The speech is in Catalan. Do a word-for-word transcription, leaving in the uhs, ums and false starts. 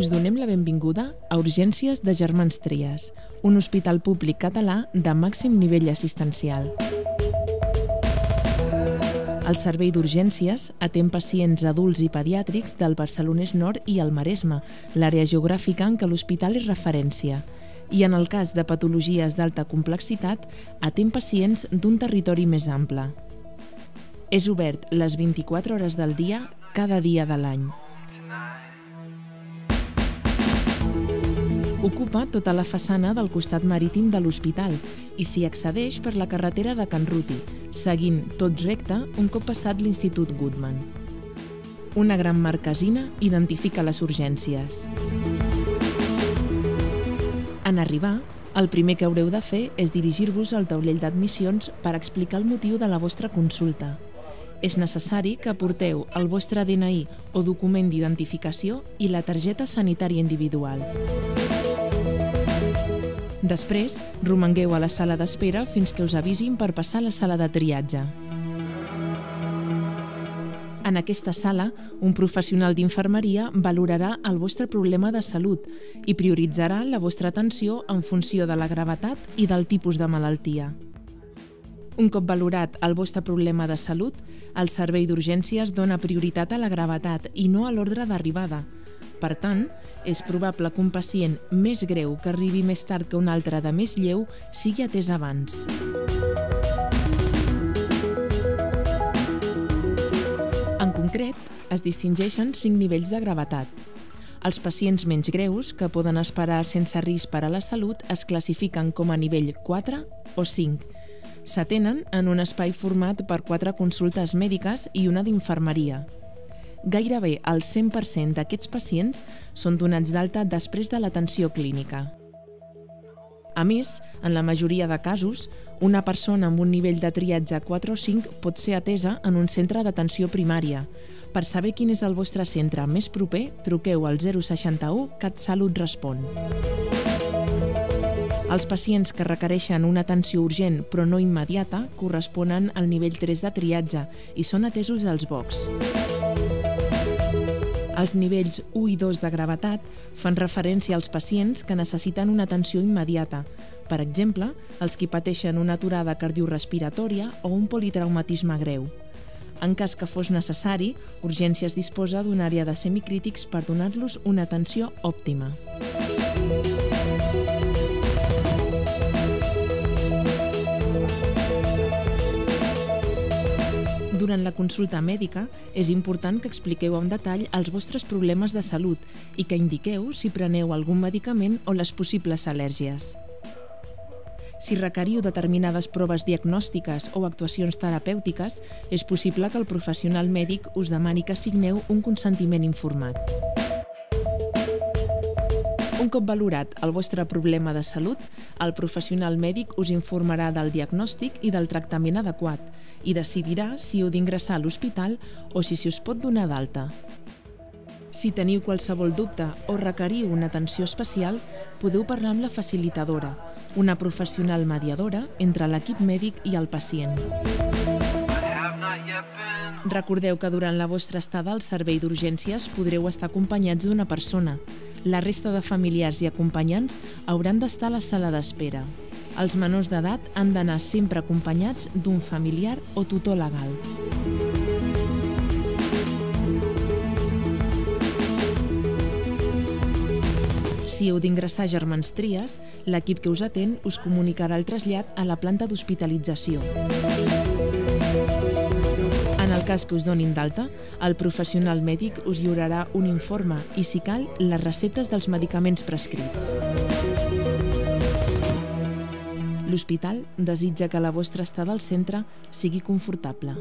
us donem la benvinguda a Urgències de Germans Trias, un hospital públic català de màxim nivell assistencial. El servei d'urgències atén pacients adults i pediàtrics del Barcelonès Nord i el Maresme, l'àrea geogràfica en què l'hospital és referència. I en el cas de patologies d'alta complexitat, atén pacients d'un territori més ample. És obert les vint-i-quatre hores del dia, cada dia de l'any. Ocupa tota la façana del costat marítim de l'hospital i s'hi accedeix per la carretera de Can Ruti, seguint tot recte un cop passat l'Institut Goodman. Una gran marquesina identifica les urgències. En arribar, el primer que haureu de fer és dirigir-vos al taulell d'admissions per explicar el motiu de la vostra consulta. És necessari que porteu el vostre D N I o document d'identificació i la targeta sanitària individual. Després, romangueu a la sala d'espera fins que us avisin per passar a la sala de triatge. En aquesta sala, un professional d'infermeria valorarà el vostre problema de salut i prioritzarà la vostra atenció en funció de la gravetat i del tipus de malaltia. Un cop valorat el vostre problema de salut, el servei d'urgències dona prioritat a la gravetat i no a l'ordre d'arribada. Per tant, és probable que un pacient més greu que arribi més tard que un altre de més lleu sigui atès abans. En concret, es distingeixen cinc nivells de gravetat. Els pacients menys greus, que poden esperar sense risc per a la salut, es classifiquen com a nivell quatre o cinc. S'atenen en un espai format per quatre consultes mèdiques i una d'infermeria. Gairebé el cent per cent d'aquests pacients són donats d'alta després de l'atenció clínica. A més, en la majoria de casos, una persona amb un nivell de triatge quatre o cinc pot ser atesa en un centre d'atenció primària. Per saber quin és el vostre centre més proper, truqueu al zero seixanta-u CatSalut Respon. Els pacients que requereixen una atenció urgent però no immediata corresponen al nivell tres de triatge i són atesos als V O Cs. Els nivells u i dos de gravetat fan referència als pacients que necessiten una atenció immediata, per exemple, els que pateixen una aturada cardiorespiratòria o un politraumatisme greu. En cas que fos necessari, Urgències disposa d'una àrea de semicrítics per donar-los una atenció òptima. Durant la consulta mèdica, és important que expliqueu en detall els vostres problemes de salut i que indiqueu si preneu algun medicament o les possibles al·lèrgies. Si requeriu determinades proves diagnòstiques o actuacions terapèutiques, és possible que el professional mèdic us demani que signeu un consentiment informat. Un cop valorat el vostre problema de salut, el professional mèdic us informarà del diagnòstic i del tractament adequat i decidirà si heu d'ingressar a l'hospital o si us pot donar d'alta. Si teniu qualsevol dubte o requeriu una atenció especial, podeu parlar amb la facilitadora, una professional mediadora entre l'equip mèdic i el pacient. Recordeu que durant la vostra estada al servei d'urgències podreu estar acompanyats d'una persona. La resta de familiars i acompanyants hauran d'estar a la sala d'espera. Els menors d'edat han d'anar sempre acompanyats d'un familiar o tutor legal. Si heu d'ingressar a Germans Trias, l'equip que us atén us comunicarà el trasllat a la planta d'hospitalització. En el cas que us donin d'alta, el professional mèdic us lliurarà un informe i, si cal, les receptes dels medicaments prescrits. L'hospital desitja que la vostra estada al centre sigui confortable.